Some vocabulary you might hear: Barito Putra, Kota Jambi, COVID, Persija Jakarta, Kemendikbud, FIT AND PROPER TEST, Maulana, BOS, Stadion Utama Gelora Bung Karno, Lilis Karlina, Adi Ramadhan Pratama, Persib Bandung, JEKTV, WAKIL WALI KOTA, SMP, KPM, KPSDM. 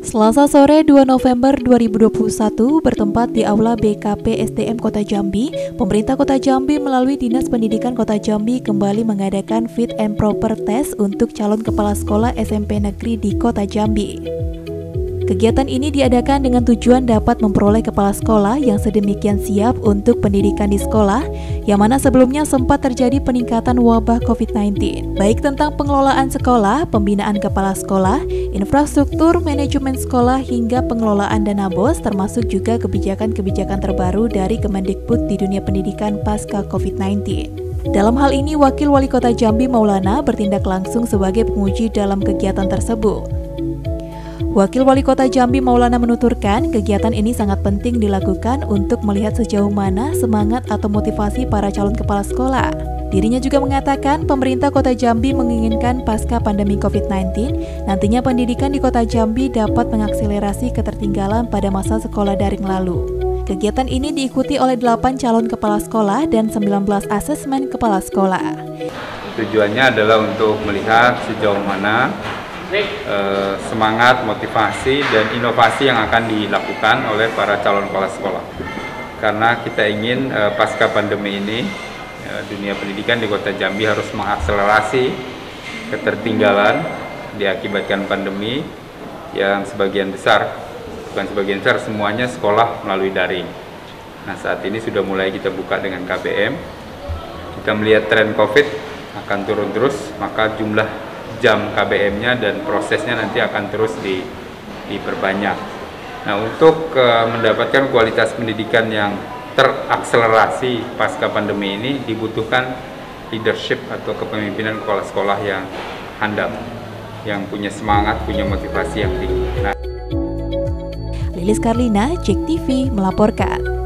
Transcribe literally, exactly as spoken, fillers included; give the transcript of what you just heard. Selasa sore dua November dua ribu dua puluh satu bertempat di Aula B K P S D M Kota Jambi, pemerintah Kota Jambi melalui Dinas Pendidikan Kota Jambi kembali mengadakan Fit and Proper Test untuk calon kepala sekolah S M P Negeri di Kota Jambi. Kegiatan ini diadakan dengan tujuan dapat memperoleh kepala sekolah yang sedemikian siap untuk pendidikan di sekolah, yang mana sebelumnya sempat terjadi peningkatan wabah COVID sembilan belas, baik tentang pengelolaan sekolah, pembinaan kepala sekolah, infrastruktur, manajemen sekolah, hingga pengelolaan dana BOS, termasuk juga kebijakan-kebijakan terbaru dari Kemendikbud di dunia pendidikan pasca COVID sembilan belas. Dalam hal ini, Wakil Wali Kota Jambi Maulana bertindak langsung sebagai penguji dalam kegiatan tersebut. Wakil Wali Kota Jambi Maulana menuturkan, kegiatan ini sangat penting dilakukan untuk melihat sejauh mana semangat atau motivasi para calon kepala sekolah. Dirinya juga mengatakan, pemerintah Kota Jambi menginginkan pasca pandemi COVID sembilan belas, nantinya pendidikan di Kota Jambi dapat mengakselerasi ketertinggalan pada masa sekolah daring lalu. Kegiatan ini diikuti oleh delapan calon kepala sekolah dan sembilan belas asesmen kepala sekolah. Tujuannya adalah untuk melihat sejauh mana Uh, semangat, motivasi, dan inovasi yang akan dilakukan oleh para calon kepala sekolah. Karena kita ingin uh, pasca pandemi ini, uh, dunia pendidikan di Kota Jambi harus mengakselerasi ketertinggalan diakibatkan pandemi yang sebagian besar, bukan sebagian besar, semuanya sekolah melalui daring. Nah, saat ini sudah mulai kita buka dengan K P M. Kita melihat tren COVID akan turun terus, maka jumlah jam K B M-nya dan prosesnya nanti akan terus di, diperbanyak. Nah, untuk uh, mendapatkan kualitas pendidikan yang terakselerasi pasca pandemi ini dibutuhkan leadership atau kepemimpinan kepala sekolah yang handal, yang punya semangat, punya motivasi yang tinggi. Nah. Lilis Karlina, JEK T V melaporkan.